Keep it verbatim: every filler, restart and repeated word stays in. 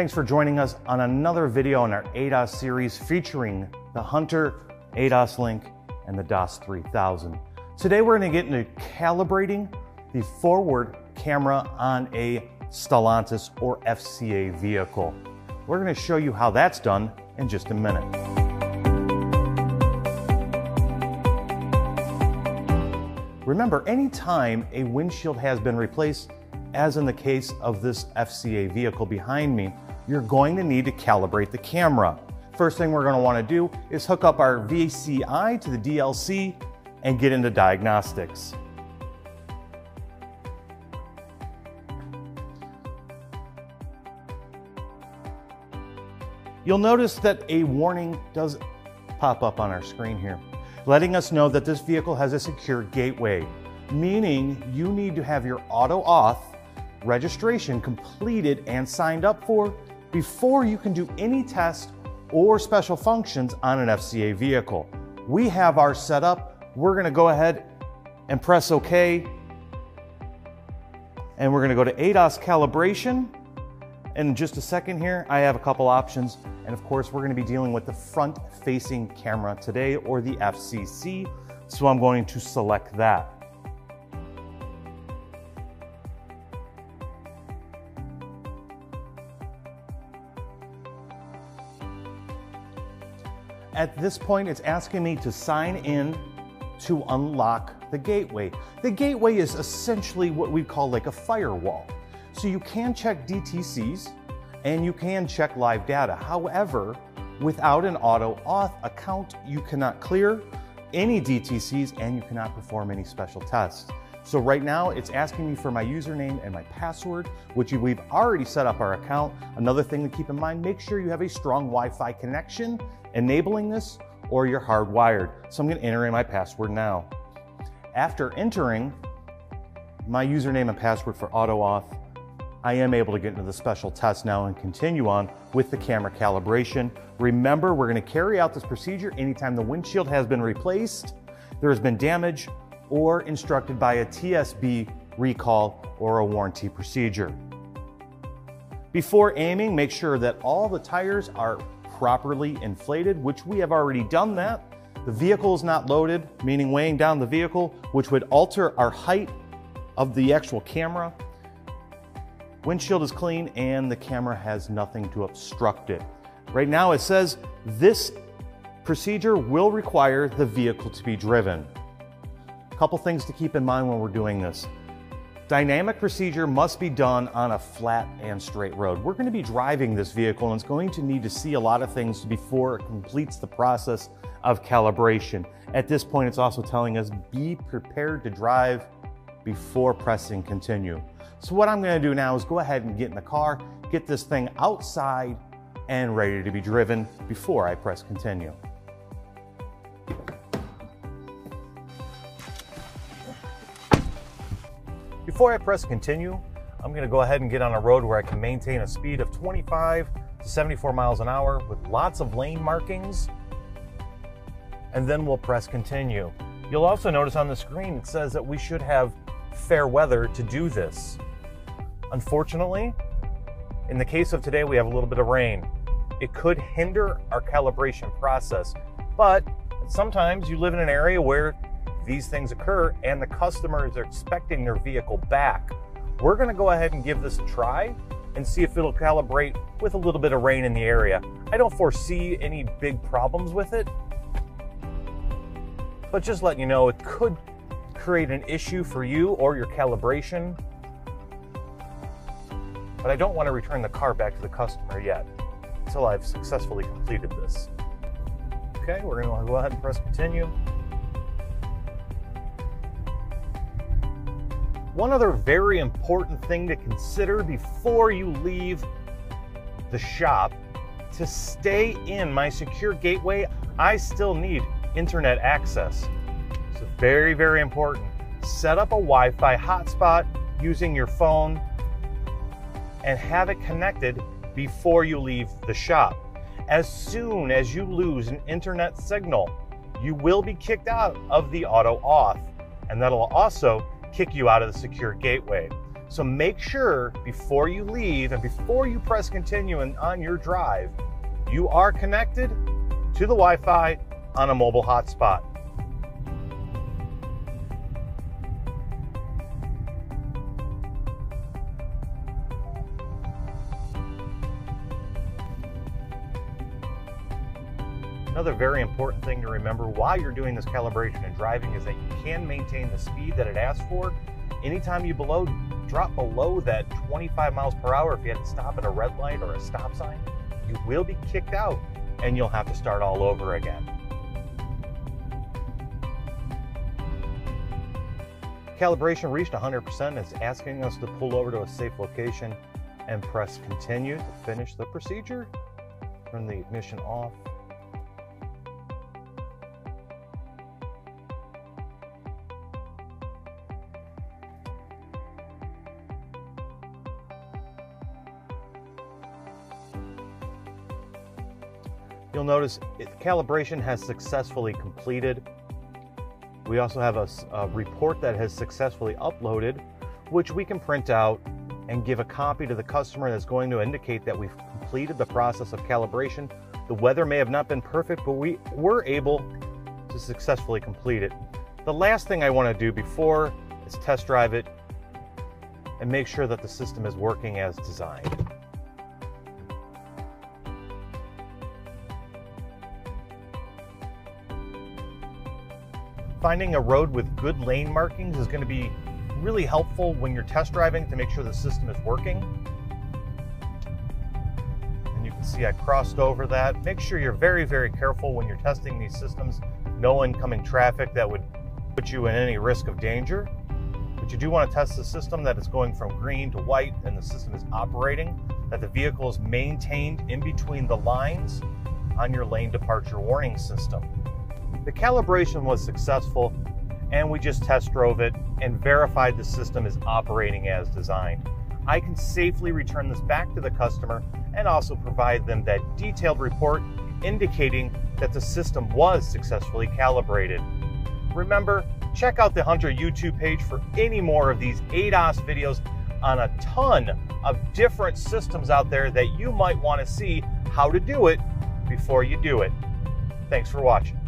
Thanks for joining us on another video in our A D A S series featuring the Hunter, A D A S Link, and the DAS three thousand. Today we're going to get into calibrating the forward camera on a Stellantis or F C A vehicle. We're going to show you how that's done in just a minute. Remember, anytime a windshield has been replaced, as in the case of this F C A vehicle behind me, you're going to need to calibrate the camera. First thing we're going to want to do is hook up our V C I to the D L C and get into diagnostics. You'll notice that a warning does pop up on our screen here, letting us know that this vehicle has a secure gateway, meaning you need to have your AutoAuth registration completed and signed up for before you can do any tests or special functions on an F C A vehicle. We have ours set up. We're going to go ahead and press OK. And we're going to go to A D A S calibration. In just a second here, I have a couple options. And of course, we're going to be dealing with the front facing camera today, or the F C C. So I'm going to select that. At this point, it's asking me to sign in to unlock the gateway. The gateway is essentially what we call like a firewall. So you can check D T Cs and you can check live data. However, without an AutoAuth account, you cannot clear any D T Cs and you cannot perform any special tests. So right now it's asking me for my username and my password, which we've already set up our account. Another thing to keep in mind, make sure you have a strong Wi-Fi connection enabling this, or you're hardwired. So I'm going to enter in my password now. After entering my username and password for AutoAuth, I am able to get into the special test now and continue on with the camera calibration. Remember, we're going to carry out this procedure anytime the windshield has been replaced, there has been damage, or instructed by a T S B recall or a warranty procedure. Before aiming, make sure that all the tires are properly inflated, which we have already done that. The vehicle is not loaded, meaning weighing down the vehicle, which would alter our height of the actual camera. Windshield is clean and the camera has nothing to obstruct it. Right now it says this procedure will require the vehicle to be driven. Couple things to keep in mind when we're doing this. Dynamic procedure must be done on a flat and straight road. We're going to be driving this vehicle and it's going to need to see a lot of things before it completes the process of calibration. At this point, it's also telling us be prepared to drive before pressing continue. So what I'm going to do now is go ahead and get in the car, get this thing outside and ready to be driven before I press continue. Before I press continue, I'm going to go ahead and get on a road where I can maintain a speed of twenty-five to seventy-four miles an hour with lots of lane markings, and then we'll press continue. You'll also notice on the screen it says that we should have fair weather to do this. Unfortunately, in the case of today, we have a little bit of rain. It could hinder our calibration process, but sometimes you live in an area where these things occur and the customers are expecting their vehicle back. We're going to go ahead and give this a try and see if it'll calibrate with a little bit of rain in the area. I don't foresee any big problems with it, but just letting you know, it could create an issue for you or your calibration. But I don't want to return the car back to the customer yet until I've successfully completed this. Okay, we're going to go ahead and press continue. One other very important thing to consider before you leave the shop, to stay in my secure gateway, I still need internet access. So very, very important. Set up a Wi-Fi hotspot using your phone and have it connected before you leave the shop. As soon as you lose an internet signal, you will be kicked out of the AutoAuth, and that'll also kick you out of the secure gateway. So make sure before you leave and before you press continue and on your drive, you are connected to the Wi-Fi on a mobile hotspot. Another very important thing to remember while you're doing this calibration and driving is that you can maintain the speed that it asks for. Anytime you below, drop below that twenty-five miles per hour, if you had to stop at a red light or a stop sign, you will be kicked out and you'll have to start all over again. Calibration reached one hundred percent. It's asking us to pull over to a safe location and press continue to finish the procedure. Turn the ignition off. You'll notice it, calibration has successfully completed. We also have a, a report that has successfully uploaded, which we can print out and give a copy to the customer that's going to indicate that we've completed the process of calibration. The weather may have not been perfect, but we were able to successfully complete it. The last thing I want to do before is test drive it and make sure that the system is working as designed. Finding a road with good lane markings is going to be really helpful when you're test driving to make sure the system is working. And you can see I crossed over that. Make sure you're very, very careful when you're testing these systems. No incoming traffic that would put you in any risk of danger. But you do want to test the system that it's going from green to white and the system is operating, that the vehicle is maintained in between the lines on your lane departure warning system. The calibration was successful and we just test drove it and verified the system is operating as designed. I can safely return this back to the customer and also provide them that detailed report indicating that the system was successfully calibrated. Remember, check out the Hunter YouTube page for any more of these A D A S videos on a ton of different systems out there that you might want to see how to do it before you do it. Thanks for watching.